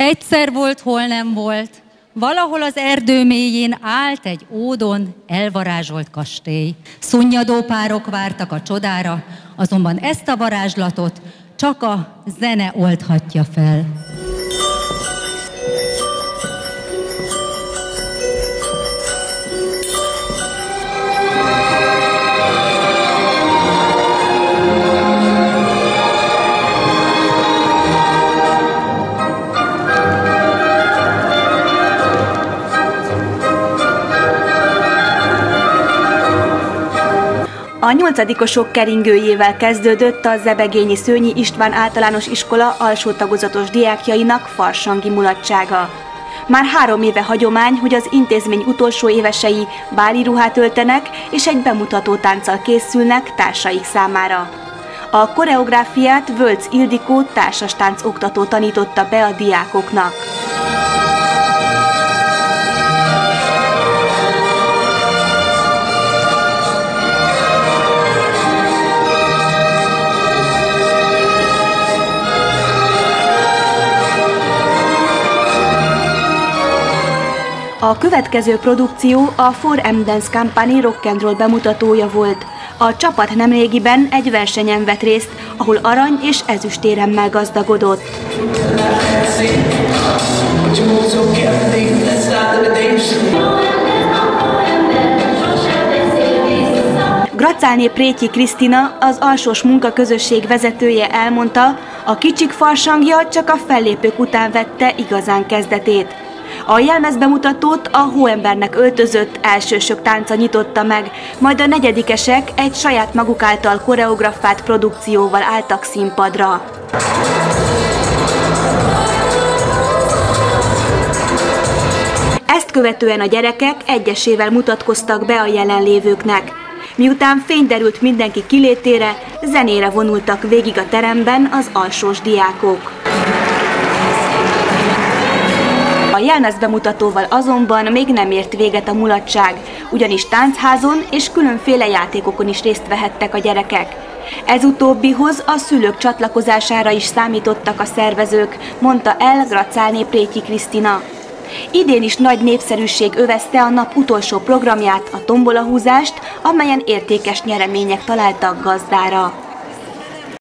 Egyszer volt, hol nem volt, valahol az erdő mélyén állt egy ódon elvarázsolt kastély. Szunnyadó párok vártak a csodára, azonban ezt a varázslatot csak a zene oldhatja fel. A nyolcadikosok keringőjével kezdődött a zebegényi Szőnyi István Általános Iskola alsó tagozatos diákjainak farsangi mulatsága. Már 3 éve hagyomány, hogy az intézmény utolsó évesei báli ruhát öltenek és egy bemutató tánccal készülnek társaik számára. A koreográfiát Wölcz Ildikó társastánc oktató tanította be a diákoknak. A következő produkció a 4M Dance Company rock and roll bemutatója volt. A csapat nemrégiben egy versenyen vett részt, ahol arany és ezüstéremmel gazdagodott. Gratzálné Prétyi Krisztina, az alsós munkaközösség vezetője elmondta, a kicsik farsangja csak a fellépők után vette igazán kezdetét. A jelmezbemutatót a hóembernek öltözött elsősök tánca nyitotta meg, majd a negyedikesek egy saját maguk által koreografált produkcióval álltak színpadra. Ezt követően a gyerekek egyesével mutatkoztak be a jelenlévőknek. Miután fény derült mindenki kilétére, zenére vonultak végig a teremben az alsós diákok. A jelmezbemutatóval azonban még nem ért véget a mulatság, ugyanis táncházon és különféle játékokon is részt vehettek a gyerekek. Ez utóbbihoz a szülők csatlakozására is számítottak a szervezők, mondta el Gratzálné Prétyi Krisztina. Idén is nagy népszerűség övezte a nap utolsó programját, a tombolahúzást, amelyen értékes nyeremények találtak gazdára.